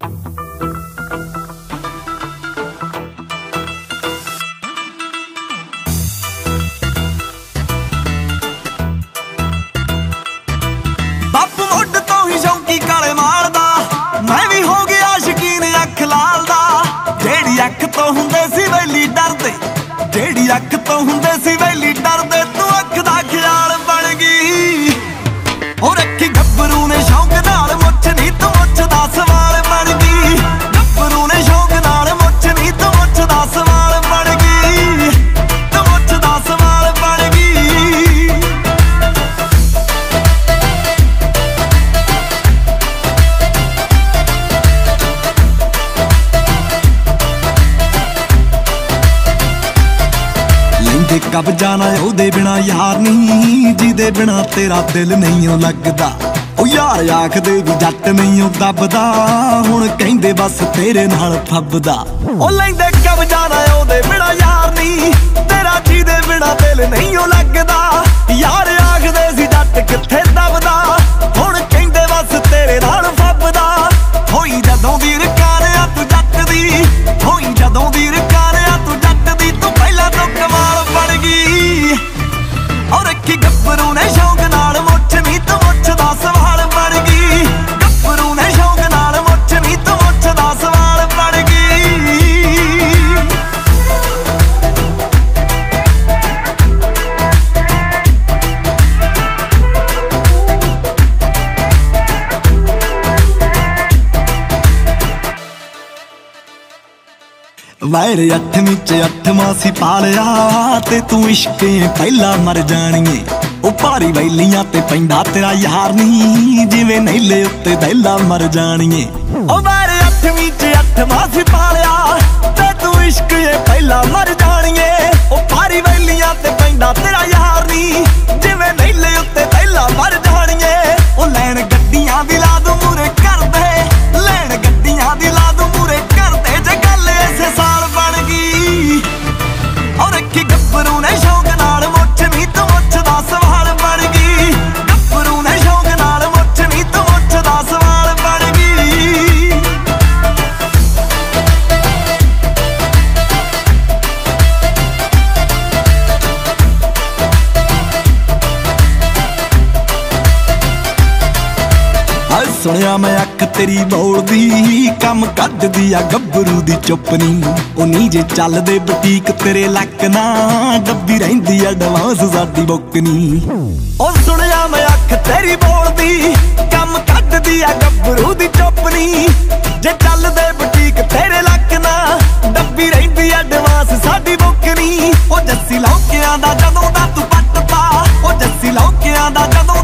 अख तो हुंदे सी वेली डरदे तू अख दा ख्याल बन गई ओ रखी गब्बरू ने शौक नाल मुछ नहीं तू मुछ दा सवाल बन गई। गब्बरू ने शौक नाल मुछ नहीं तू मुछ दा सवाल बन गई, तू मुछ दा सवाल बन कब्जा ना ओदे बिना यार नहीं, जिदे बिना तेरा दिल नहीं ओ लगदा। ओ यार आखदे भी जट नहीं ओ दबदा, हुण कहंदे बस तेरे नाल फबदा। ओ लैंदे कब्जा ना ओदे बिना यार नहीं, तेरा जिदे बिना दिल नहीं ओ लगदा। यार आखदे सी जट किथे दबदा, हुण कहंदे बस तेरे नाल फबदा। होई जदों दी रकार आ तू जट दी, होई जदों दी रकार आ तू जट दी, तू पहला तो कमाल बन गई। और रखी गब्बरू ने शौक नाल मुछ नहीं तू मुछ दा सवाल बन गई। गब्बरू ने शौक नाल मुछ नहीं तू मुछ दा सवाल बन गई। वायर अठ नीचे अठ मासी पालिया ते तू इश्क पहला मर जानी। ओ भारी बैलियां ते पैंदा तेरा यार नहीं, जिवें नैले उत्ते दैला मर जानी। ओ वायर अठ नीचे अठ मासी पालिया ते तू इश्क पहला मर जानी। ओ भारी बैलियां ते पैंदा तेरा यार नहीं, जिवें नैले उत्ते दैला मर जानी। ओ लैन गड्डियां दी लाद मुरे कर दे, लैन गड्डियां दी लाद मुरे कर दे, जे गल इस साल बन गई। और रखी गब्बरू ने शौक नाल मुछ नहीं तू मुछ दा सवाल बन गई। गब्बरू ने शौक नाल मुछ नहीं तू मुछ दा सवाल बन गई। हल सुनिया मैं अख तेरी बोलदी, कम कद दिया गब्बरू दी चुपनी। ओ नीजे चलदे बटीक तेरे लक ना, डब्बी रहिंदी एडवांस साडी बुकनी। ओ सुनिया मैं अख तेरी बोलदी, कम कद दिया गब्बरू दी चुपनी। जे चलदे बटीक तेरे लक ना, डब्बी रहिंदी एडवांस साडी बुकनी। ओ जस्सी लौकियां दा जदों दा तू पट्टा, ओ जस्सी लौकियां दा जदों